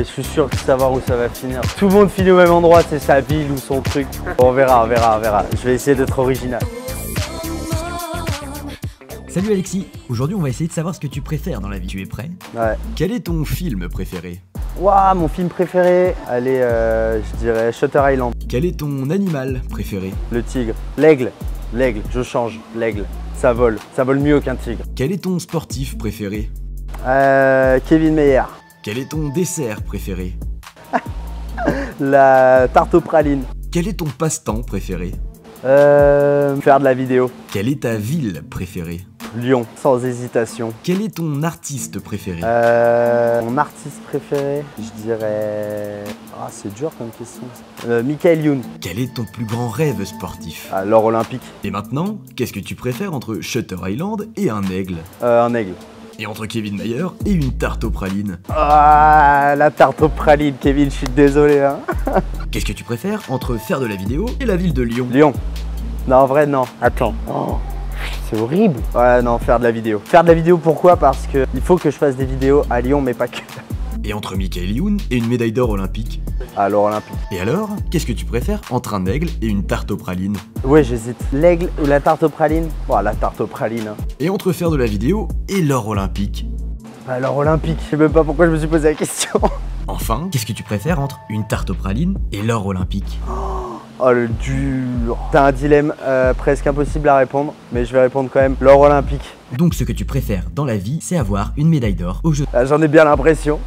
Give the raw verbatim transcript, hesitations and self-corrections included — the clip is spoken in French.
Je suis sûr de savoir où ça va finir. Tout le monde finit au même endroit, c'est sa ville ou son truc. On verra, on verra, on verra. Je vais essayer d'être original. Salut Alexis, aujourd'hui on va essayer de savoir ce que tu préfères dans la vie. Tu es prêt? Ouais. Quel est ton film préféré? Waouh, mon film préféré? Allez, euh, je dirais Shutter Island. Quel est ton animal préféré? Le tigre. L'aigle. L'aigle, je change. L'aigle. Ça vole. Ça vole mieux qu'un tigre. Quel est ton sportif préféré? Euh, Kevin Mayer. Quel est ton dessert préféré? La tarte aux pralines. Quel est ton passe-temps préféré? Euh... Faire de la vidéo. Quelle est ta ville préférée? Lyon, sans hésitation. Quel est ton artiste préféré? Euh... Mon artiste préféré? Je dirais... Ah, c'est dur comme question. Euh, Michael Youn. Quel est ton plus grand rêve sportif? Ah, l'or olympique. Et maintenant, qu'est-ce que tu préfères entre Shutter Island et un aigle? Euh, un aigle. Et entre Kevin Mayer et une tarte aux pralines? Ah, la tarte aux pralines, Kevin, je suis désolé. Hein. Qu'est-ce que tu préfères entre faire de la vidéo et la ville de Lyon? Lyon. Non, en vrai, non. Attends. Oh, c'est horrible. Ouais, non, faire de la vidéo. Faire de la vidéo, pourquoi? Parce que il faut que je fasse des vidéos à Lyon, mais pas que. Et entre Michael Youn et une médaille d'or olympique? Alors olympique. Et alors, qu'est-ce que tu préfères entre un aigle et une tarte aux pralines? Ouais, j'hésite. L'aigle ou la tarte aux pralines? Bon, la tarte aux pralines. Hein. Et entre faire de la vidéo et l'or olympique? Bah, l'or olympique. Je sais même pas pourquoi je me suis posé la question. Enfin, qu'est-ce que tu préfères entre une tarte aux pralines et l'or olympique? Oh, le dur. T'as un dilemme euh, presque impossible à répondre, mais je vais répondre quand même. L'or olympique. Donc, ce que tu préfères dans la vie, c'est avoir une médaille d'or au jeu. Ah, j'en ai bien l'impression.